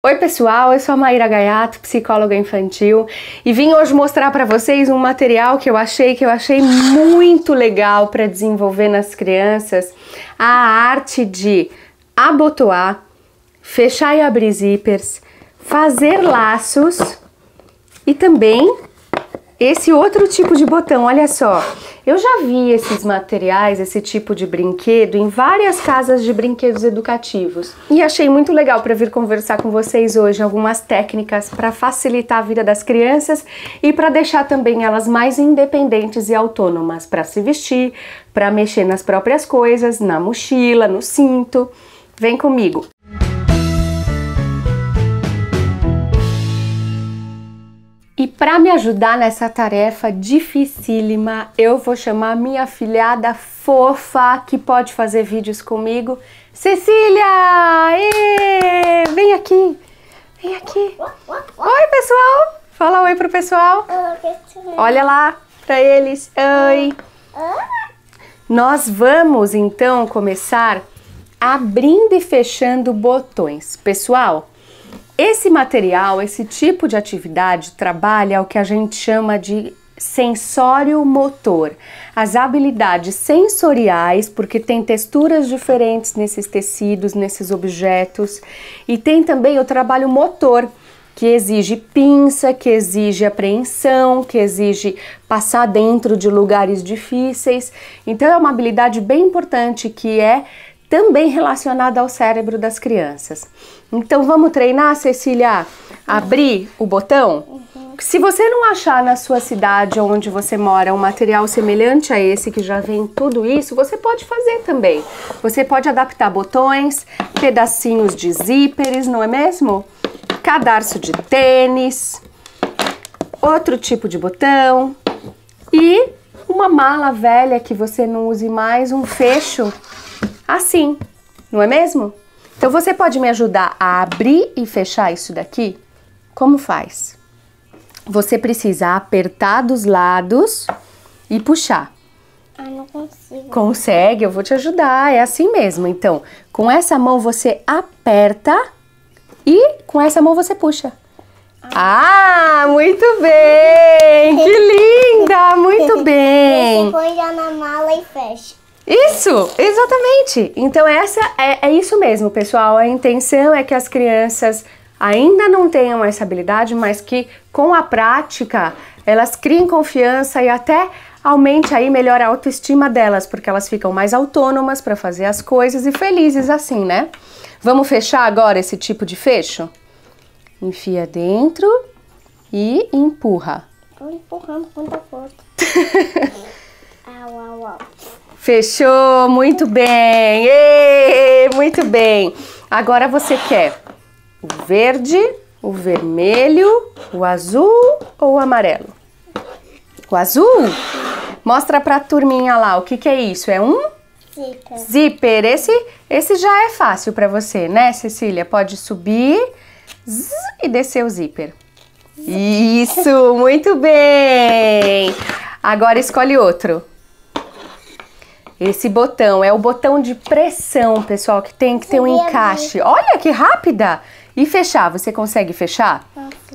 Oi pessoal, eu sou a Mayra Gaiato, psicóloga infantil, e vim hoje mostrar para vocês um material que eu achei muito legal para desenvolver nas crianças, a arte de abotoar, fechar e abrir zíperes, fazer laços e também esse outro tipo de botão. Olha só, eu já vi esses materiais, esse tipo de brinquedo em várias casas de brinquedos educativos e achei muito legal para vir conversar com vocês hoje algumas técnicas para facilitar a vida das crianças e para deixar também elas mais independentes e autônomas para se vestir, para mexer nas próprias coisas, na mochila, no cinto. Vem comigo! E para me ajudar nessa tarefa dificílima, eu vou chamar minha afilhada fofa, que pode fazer vídeos comigo. Cecília! Ê, vem aqui! Vem aqui! Oi, pessoal! Fala oi pro pessoal! Olha lá pra eles! Oi! Nós vamos, então, começar abrindo e fechando botões. Pessoal, esse material, esse tipo de atividade trabalha o que a gente chama de sensório-motor. As habilidades sensoriais, porque tem texturas diferentes nesses tecidos, nesses objetos. E tem também o trabalho motor, que exige pinça, que exige apreensão, que exige passar dentro de lugares difíceis. Então é uma habilidade bem importante que é também relacionada ao cérebro das crianças. Então vamos treinar, Cecília, abrir o botão? Se você não achar na sua cidade onde você mora um material semelhante a esse, que já vem tudo isso, você pode fazer também. Você pode adaptar botões, pedacinhos de zíperes, não é mesmo? Cadarço de tênis, outro tipo de botão e uma mala velha que você não use mais, um fecho assim, não é mesmo? Então você pode me ajudar a abrir e fechar isso daqui? Como faz? Você precisa apertar dos lados e puxar. Ah, não consigo. Consegue, eu vou te ajudar, é assim mesmo. Então, com essa mão você aperta e com essa mão você puxa. Ah, muito bem! Que linda! Muito bem! Você põe já na mala e fecha. Isso, exatamente. Então essa é isso mesmo, pessoal. A intenção é que as crianças ainda não tenham essa habilidade, mas que com a prática elas criem confiança e até aumente aí, melhora a autoestima delas, porque elas ficam mais autônomas para fazer as coisas e felizes assim, né? Vamos fechar agora esse tipo de fecho? Enfia dentro e empurra. Tô empurrando com muita força. Au, au, au. Fechou, muito bem, êêê, muito bem. Agora você quer o verde, o vermelho, o azul ou o amarelo? O azul? Mostra pra turminha lá, o que que é isso? É um zíper. Zíper, esse já é fácil pra você, né, Cecília? Pode subir zzz, e descer o zíper. Isso, muito bem. Agora escolhe outro. Esse botão é o botão de pressão, pessoal, que tem que ter um encaixe. Olha que rápida! E fechar, você consegue fechar?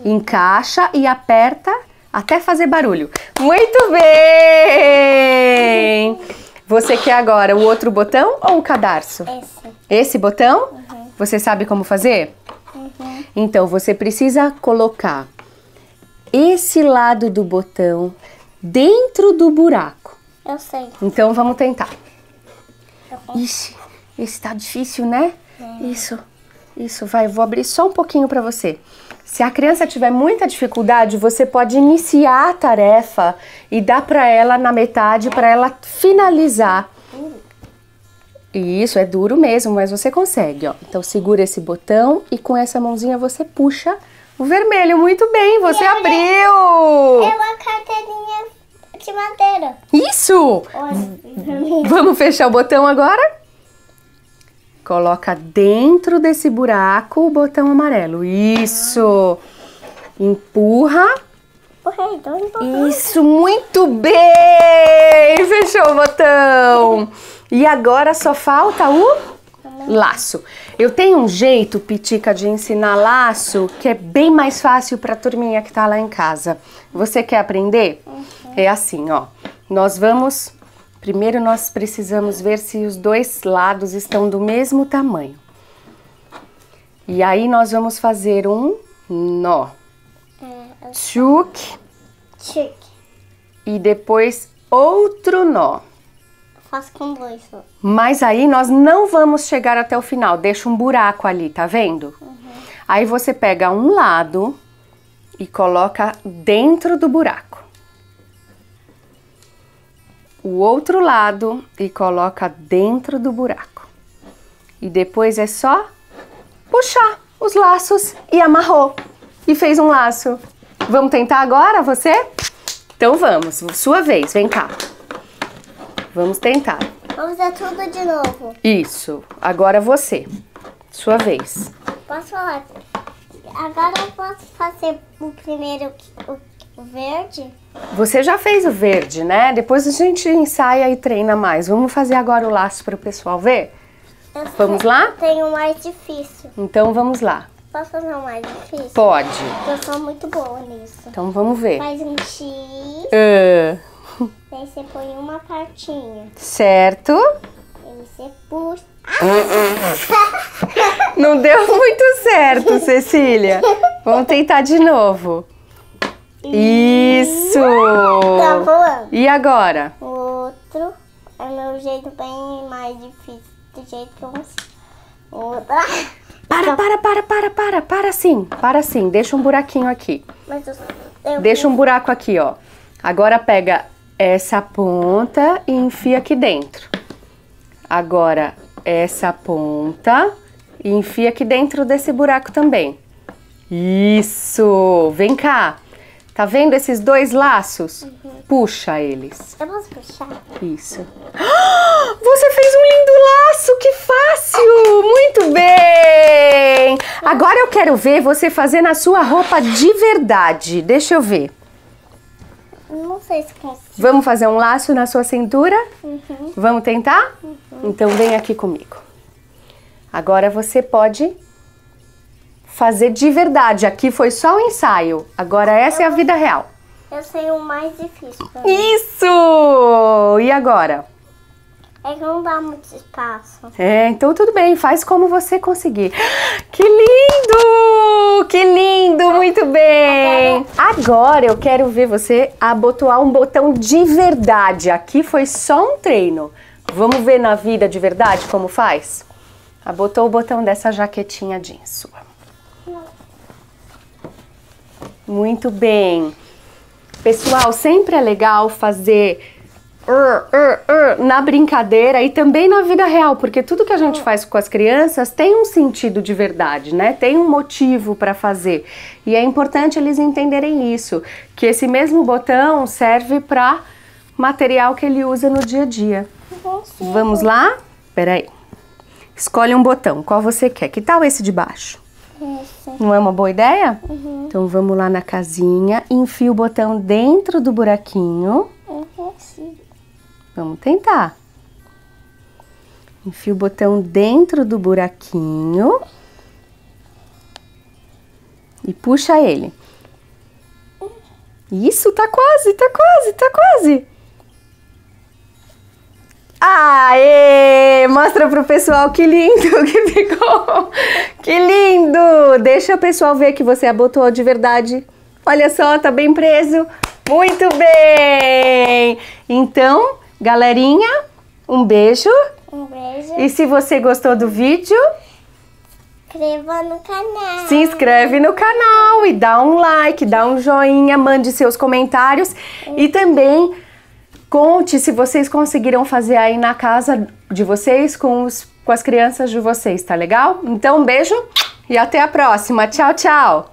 Encaixa e aperta até fazer barulho. Muito bem! Você quer agora o outro botão ou o cadarço? Esse botão? Uhum. Você sabe como fazer? Uhum. Então, você precisa colocar esse lado do botão dentro do buraco. Eu sei. Então vamos tentar. Ixi, esse tá difícil, né? É. Isso, vai. Vou abrir só um pouquinho pra você. Se a criança tiver muita dificuldade, você pode iniciar a tarefa e dar pra ela na metade, pra ela finalizar. Isso, é duro mesmo, mas você consegue, ó. Então segura esse botão e com essa mãozinha você puxa o vermelho. Muito bem, você abriu! É uma carteirinha de madeira. Isso! Vamos fechar o botão agora? Coloca dentro desse buraco o botão amarelo. Isso! Empurra. Isso, muito bem! Fechou o botão. E agora só falta o laço. Eu tenho um jeito, Pitica, de ensinar laço que é bem mais fácil pra turminha que tá lá em casa. Você quer aprender? Uhum. É assim, ó. Nós vamos... Primeiro nós precisamos ver se os dois lados estão do mesmo tamanho. E aí nós vamos fazer um nó. Tchuc. Tchuc. E depois outro nó. Faço com dois só. Mas aí nós não vamos chegar até o final. Deixa um buraco ali, tá vendo? Uhum. Aí você pega um lado e coloca dentro do buraco. O outro lado e coloca dentro do buraco. E depois é só puxar os laços e amarrou. E fez um laço. Vamos tentar agora, você? Então vamos, sua vez, vem cá. Vamos tentar. Vamos fazer tudo de novo. Isso. Agora você. Sua vez. Posso falar? Agora eu posso fazer o primeiro, o verde? Você já fez o verde, né? Depois a gente ensaia e treina mais. Vamos fazer agora o laço para o pessoal ver? Vamos lá? Eu tenho o mais difícil. Então vamos lá. Posso fazer o mais difícil? Pode. Eu sou muito boa nisso. Então vamos ver. Faz um X. Aí você põe uma partinha. Certo. Aí você puxa. Não deu muito certo, Cecília. Vamos tentar de novo. Isso. Tá voando. E agora? O outro é meu jeito bem mais difícil. Do jeito que eu consigo. Outra. Para sim. Deixa um buraquinho aqui. Mas eu deixa um buraco aqui, ó. Agora pega... essa ponta e enfia aqui dentro. Agora, essa ponta e enfia aqui dentro desse buraco também. Isso! Vem cá! Tá vendo esses dois laços? Uhum. Puxa eles. Eu posso puxar? Isso. Ah, você fez um lindo laço! Que fácil! Muito bem! Agora eu quero ver você fazer na sua roupa de verdade. Deixa eu ver. Não sei se consigo. Vamos fazer um laço na sua cintura? Uhum. Vamos tentar? Uhum. Então vem aqui comigo. Agora você pode fazer de verdade. Aqui foi só um ensaio. Agora essa é a vida real. Eu sei o mais difícil. Isso! E agora? É que não dá muito espaço. É, então tudo bem. Faz como você conseguir. Que lindo! Que lindo! Muito bem! Agora eu quero ver você abotoar um botão de verdade. Aqui foi só um treino. Vamos ver na vida de verdade como faz? Abotou o botão dessa jaquetinha jeans sua. Muito bem. Pessoal, sempre é legal fazer... na brincadeira e também na vida real, porque tudo que a gente faz com as crianças tem um sentido de verdade, né? Tem um motivo para fazer. E é importante eles entenderem isso, que esse mesmo botão serve para material que ele usa no dia a dia. Vamos lá? Peraí. Escolhe um botão, qual você quer? Que tal esse de baixo? Esse. Não é uma boa ideia? Uhum. Então vamos lá na casinha, enfia o botão dentro do buraquinho. Eu consigo. Vamos tentar. Enfia o botão dentro do buraquinho. E puxa ele. Isso, tá quase. Aê! Mostra pro pessoal que lindo que ficou. Que lindo! Deixa o pessoal ver que você abotoou de verdade. Olha só, tá bem preso. Muito bem! Então... galerinha, um beijo. Um beijo. E se você gostou do vídeo, inscreva no canal. Se inscreve no canal e dá um like, dá um joinha, mande seus comentários. E também conte se vocês conseguiram fazer aí na casa de vocês, com as crianças de vocês, tá legal? Então, um beijo e até a próxima. Tchau, tchau.